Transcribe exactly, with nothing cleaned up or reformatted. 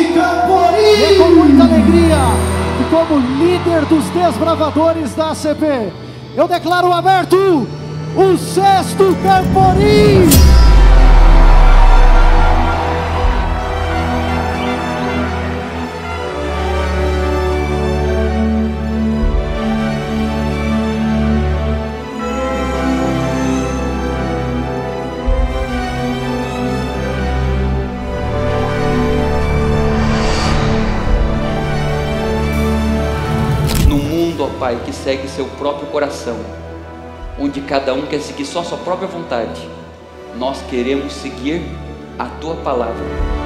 de Campori! E com muita alegria, e como líder dos desbravadores da A C P, eu declaro aberto o sexto Campori! Pai, que segue seu próprio coração, onde cada um quer seguir só a sua própria vontade, nós queremos seguir a tua palavra.